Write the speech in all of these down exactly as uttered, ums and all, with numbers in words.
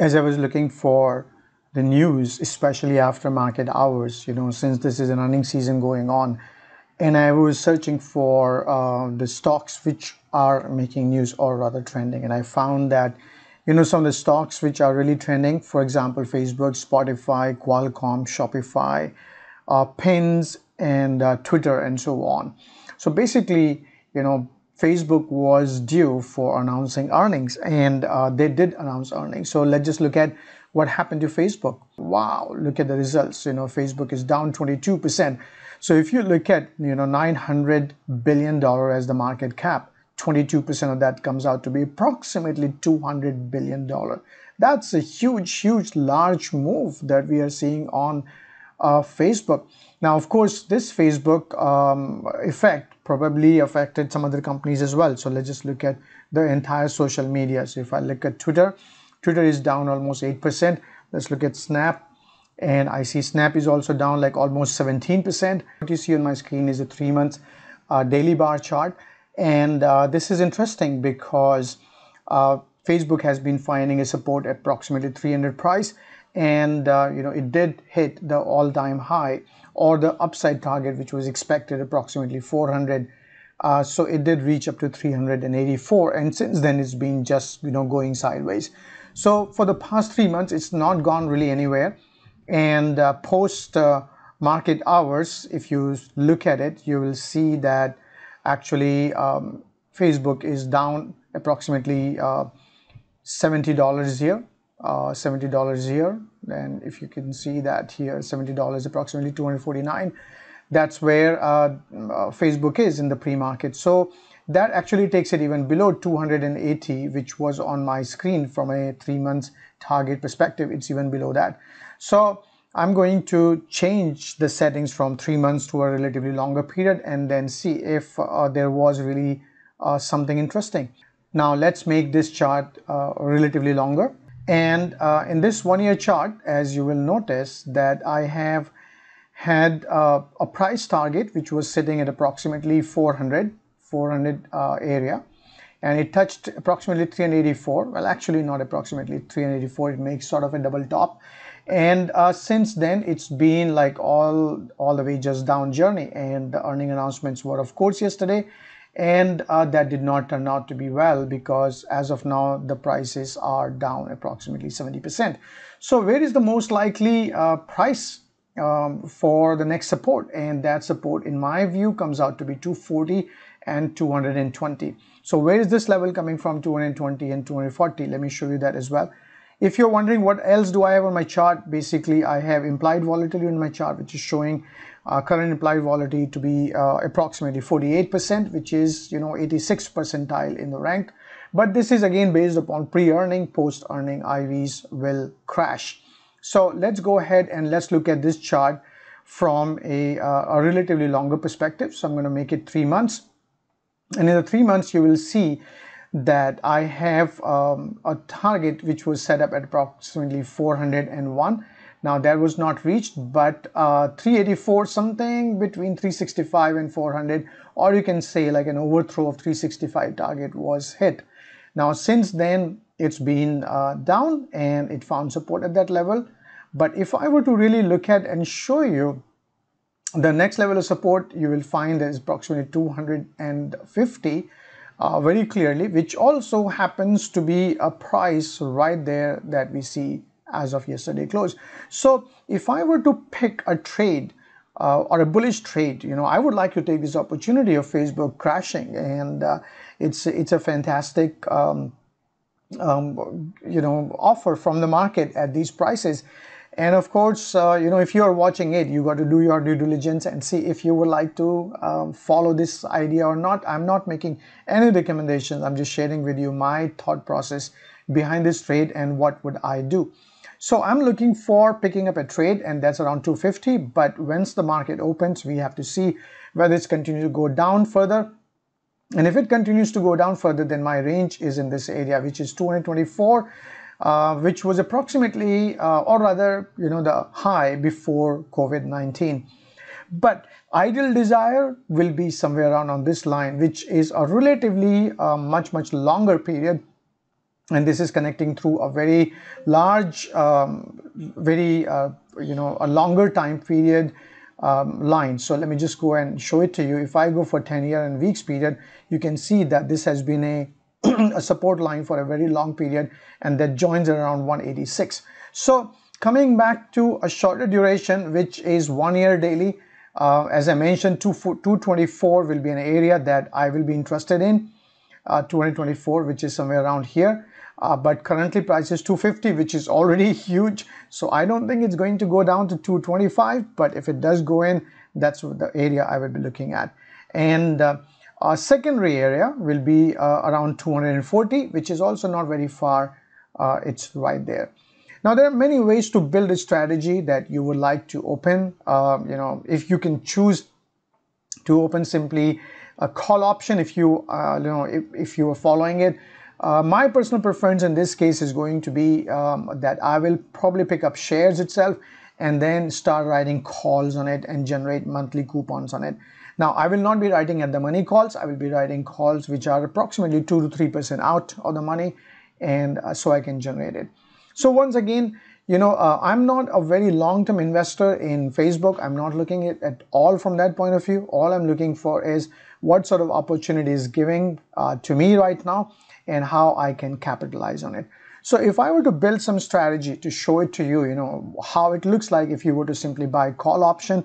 as I was looking for the news, especially after market hours, you know, since this is an earning season going on, and I was searching for uh, the stocks which are making news or rather trending, and I found that, you know, some of the stocks which are really trending, for example, Facebook, Spotify, Qualcomm, Shopify, uh, Pins, and uh, Twitter, and so on. So basically, you know, Facebook was due for announcing earnings, and uh, they did announce earnings. So let's just look at what happened to Facebook. Wow, look at the results. You know, Facebook is down twenty-two percent. So if you look at, you know, nine hundred billion dollars as the market cap, twenty-two percent of that comes out to be approximately two hundred billion dollars. That's a huge, huge, large move that we are seeing on uh, Facebook. Now, of course, this Facebook um, effect probably affected some other companies as well. So let's just look at the entire social media. So if I look at Twitter, Twitter is down almost eight percent. Let's look at Snap. And I see Snap is also down like almost seventeen percent. What you see on my screen is a three month uh, daily bar chart. And uh, this is interesting because uh, Facebook has been finding a support at approximately three hundred price. And, uh, you know, it did hit the all time high or the upside target, which was expected approximately four hundred. Uh, so it did reach up to three hundred eighty-four. And since then, it's been just, you know, going sideways. So for the past three months, it's not gone really anywhere. And uh, post uh, market hours, if you look at it, you will see that actually um, Facebook is down approximately uh, seventy dollars here, uh, seventy dollars here. And if you can see that here, seventy dollars, approximately two hundred forty-nine. That's where uh, uh, Facebook is in the pre-market. So that actually takes it even below two hundred eighty, which was on my screen from a three months target perspective. It's even below that. So I'm going to change the settings from three months to a relatively longer period and then see if uh, there was really uh, something interesting. Now let's make this chart uh, relatively longer. And uh, in this one year chart, as you will notice that I have had uh, a price target, which was sitting at approximately four hundred, four hundred uh, area. And it touched approximately three hundred eighty-four. Well, actually not approximately three hundred eighty-four. It makes sort of a double top. And uh, since then, it's been like all all the way just down journey. And the earning announcements were, of course, yesterday. And uh, that did not turn out to be well because as of now, the prices are down approximately seventy percent. So where is the most likely uh, price um, for the next support? And that support, in my view, comes out to be two forty and two hundred twenty. So where is this level coming from, two hundred twenty and two hundred forty? Let me show you that as well. If you're wondering what else do I have on my chart, basically I have implied volatility in my chart, which is showing uh, current implied volatility to be uh, approximately forty-eight percent, which is, you know, eighty-sixth percentile in the rank. But this is again based upon pre-earning, post-earning I Vs will crash. So let's go ahead and let's look at this chart from a, uh, a relatively longer perspective. So I'm going to make it three months. And in the three months, you will see that I have um, a target which was set up at approximately four hundred one. Now that was not reached, but uh, three eighty-four, something between three sixty-five and four hundred, or you can say like an overthrow of three sixty-five target was hit. Now since then, it's been uh, down and it found support at that level. But if I were to really look at and show you the next level of support, you will find is approximately two hundred fifty uh, very clearly, which also happens to be a price right there that we see as of yesterday close. So if I were to pick a trade uh, or a bullish trade, you know, I would like to take this opportunity of Facebook crashing, and uh, it's it's a fantastic um, um, you know, offer from the market at these prices. And of course, uh, you know, if you are watching it, you got to do your due diligence and see if you would like to um, follow this idea or not. I'm not making any recommendations. I'm just sharing with you my thought process behind this trade and what would I do. So I'm looking for picking up a trade, and that's around two fifty. But once the market opens, we have to see whether it's continuing to go down further. And if it continues to go down further, then my range is in this area, which is two hundred twenty-four. Uh, which was approximately, uh, or rather, you know, the high before COVID nineteen. But ideal desire will be somewhere around on this line, which is a relatively uh, much, much longer period. and this is connecting through a very large, um, very, uh, you know, a longer time period um, line. So let me just go and show it to you. If I go for ten year and weeks period, you can see that this has been a, a support line for a very long period, and that joins around one eighty-six. So coming back to a shorter duration, which is one year daily, uh, as I mentioned, two twenty-four will be an area that I will be interested in, uh, two twenty-four, which is somewhere around here. Uh, but currently price is two fifty, which is already huge. So I don't think it's going to go down to two twenty-five, but if it does go in, that's the area I will be looking at. And uh, our secondary area will be uh, around two forty, which is also not very far. Uh, it's right there. Now, there are many ways to build a strategy that you would like to open. Uh, you know, if you can choose to open simply a call option, if you, uh, you know, if, if you are following it. Uh, my personal preference in this case is going to be um, that I will probably pick up shares itself and then start writing calls on it and generate monthly coupons on it. Now, I will not be writing at the money calls. I will be writing calls which are approximately two to three percent out of the money, and uh, so I can generate it. So once again, you know, uh, I'm not a very long-term investor in Facebook. I'm not looking at, at all from that point of view. All I'm looking for is what sort of opportunity is giving uh, to me right now, and how I can capitalize on it. So if I were to build some strategy to show it to you, you know, how it looks like if you were to simply buy call option,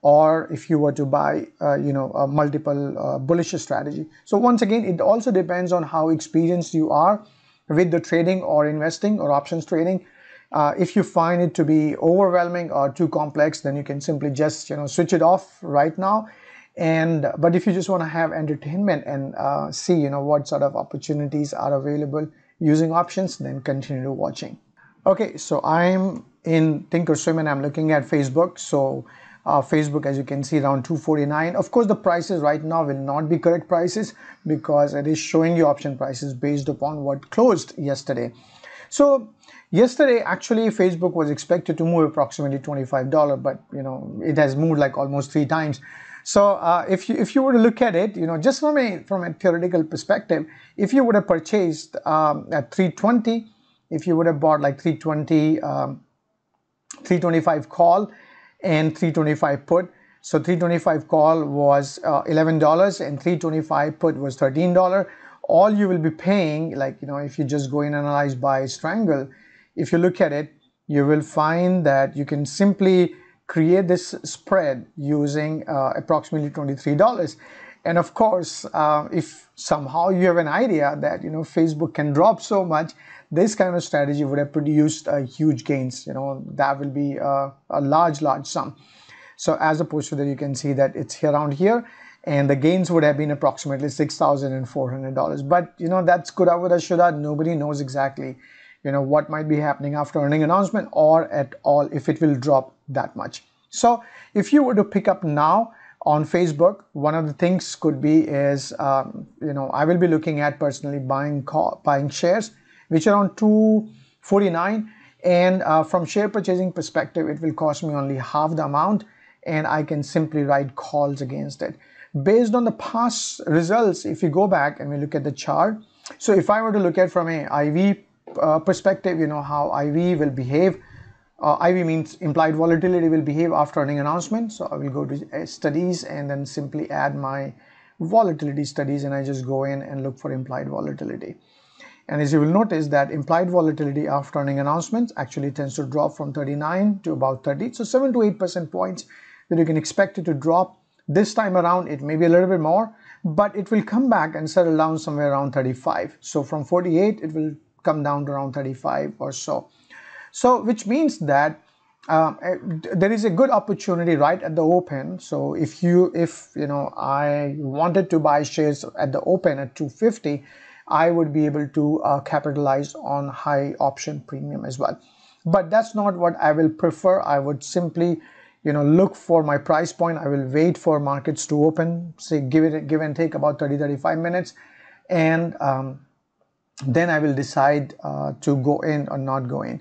or if you were to buy, uh, you know, a multiple uh, bullish strategy. So once again, it also depends on how experienced you are with the trading or investing or options trading. Uh, if you find it to be overwhelming or too complex, then you can simply just, you know, switch it off right now. And but if you just want to have entertainment and uh, see, you know, what sort of opportunities are available using options, then continue watching. Okay, so I'm in ThinkOrSwim and I'm looking at Facebook. So uh, Facebook, as you can see, around two forty-nine. Of course, the prices right now will not be correct prices because it is showing you option prices based upon what closed yesterday. So yesterday, actually, Facebook was expected to move approximately twenty-five dollars, but you know, it has moved like almost three times. So uh, if you if you were to look at it, you know, just from a from a theoretical perspective, if you would have purchased um, at three twenty, if you would have bought like three twenty, um, three twenty-five call and three twenty-five put. So three twenty-five call was uh, eleven dollars and three twenty-five put was thirteen dollars. All you will be paying, like, you know, if you just go and analyze by strangle, if you look at it, you will find that you can simply create this spread using uh, approximately twenty-three dollars. And of course, uh, if somehow you have an idea that, you know, Facebook can drop so much, this kind of strategy would have produced a uh, huge gains. You know, that will be uh, a large, large sum. So as opposed to that, you can see that it's around here, and the gains would have been approximately six thousand four hundred dollars. But, you know, that's coulda, woulda, shoulda. Nobody knows exactly, you know, what might be happening after earning announcement or at all, if it will drop that much. So if you were to pick up now on Facebook, one of the things could be is, um, you know, I will be looking at personally buying call, buying shares, which are on two forty-nine. And uh, from share purchasing perspective, it will cost me only half the amount, and I can simply write calls against it. Based on the past results, if you go back and we look at the chart, so if I were to look at from a I V uh, perspective, you know, how I V will behave, uh, I V means implied volatility, will behave after earning announcement. So I will go to studies and then simply add my volatility studies, and I just go in and look for implied volatility. And as you will notice that implied volatility after earning announcements actually tends to drop from thirty-nine to about thirty. So seven to eight percent points that you can expect it to drop. This time around, it may be a little bit more, but it will come back and settle down somewhere around thirty-five. So from forty-eight, it will come down to around thirty-five or so. So which means that um, there is a good opportunity right at the open. So if you, if you know, I wanted to buy shares at the open at two fifty, I would be able to uh, capitalize on high option premium as well. But that's not what I will prefer. I would simply, you know, look for my price point. I will wait for markets to open, say give it a give and take about thirty to thirty-five minutes, and um, then I will decide uh, to go in or not go in.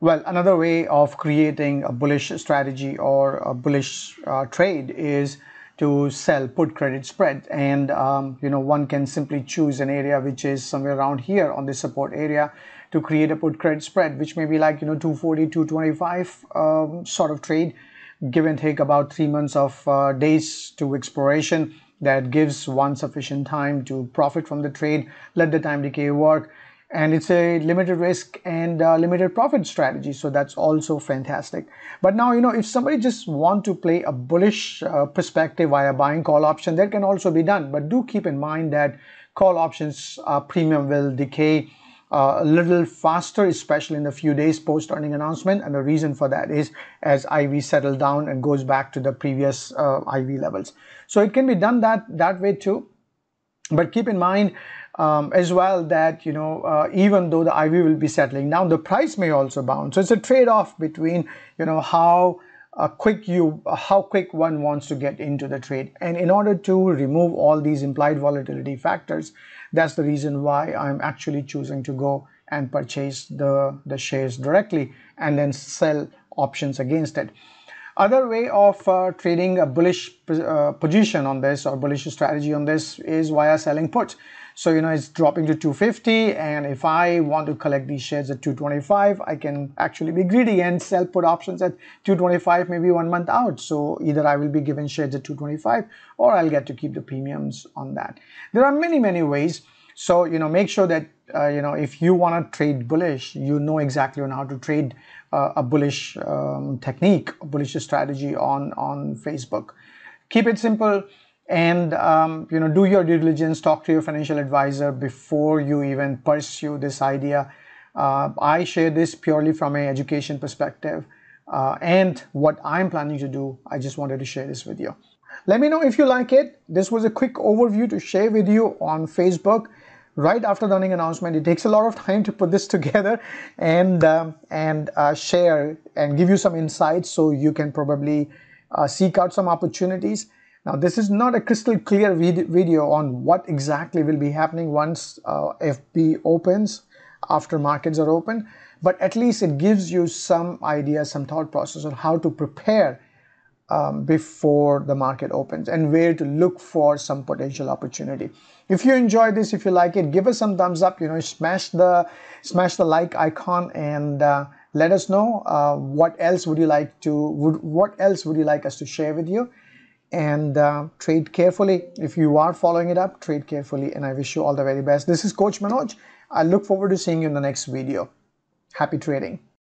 Well, another way of creating a bullish strategy or a bullish uh, trade is to sell put credit spread. And um, you know, one can simply choose an area which is somewhere around here on the support area to create a put credit spread, which may be like, you know, two forty, two twenty-five um, sort of trade, give and take about three months of uh, days to expiration. That gives one sufficient time to profit from the trade, let the time decay work. And it's a limited risk and uh, limited profit strategy. So that's also fantastic. But now, you know, if somebody just want to play a bullish uh, perspective via buying call option, that can also be done. But do keep in mind that call options uh, premium will decay uh, a little faster, especially in the few days post earning announcement. And the reason for that is as I V settle down and goes back to the previous uh, I V levels. So it can be done that, that way too. But keep in mind um, as well that, you know, uh, even though the I V will be settling down, the price may also bounce. So it's a trade-off between, you know, how uh, quick you, uh, how quick one wants to get into the trade. And in order to remove all these implied volatility factors, that's the reason why I'm actually choosing to go and purchase the, the shares directly and then sell options against it. Other way of uh, trading a bullish uh, position on this or bullish strategy on this is via selling puts. So, you know, it's dropping to two fifty, and if I want to collect these shares at two twenty-five, I can actually be greedy and sell put options at two twenty-five, maybe one month out. So either I will be given shares at two twenty-five or I'll get to keep the premiums on that. There are many, many ways. So, you know, make sure that, uh, you know, if you want to trade bullish, you know exactly on how to trade uh, a bullish um, technique, a bullish strategy on, on Facebook. Keep it simple and, um, you know, do your due diligence, talk to your financial advisor before you even pursue this idea. Uh, I share this purely from an education perspective uh, and what I'm planning to do. I just wanted to share this with you. Let me know if you like it. This was a quick overview to share with you on Facebook right after the earning announcement. It takes a lot of time to put this together and um, and uh, share and give you some insights so you can probably uh, seek out some opportunities. Now, this is not a crystal clear vid video on what exactly will be happening once uh, F B opens, after markets are open, but at least it gives you some idea, some thought process on how to prepare Um, before the market opens and where to look for some potential opportunity. If you enjoy this, if you like it, give us some thumbs up, you know, smash the smash the like icon and uh, let us know uh, what else would you like to would what else would you like us to share with you. And uh, trade carefully. If you are following it up, trade carefully, and I wish you all the very best. This is Coach Manoj. I look forward to seeing you in the next video. Happy trading.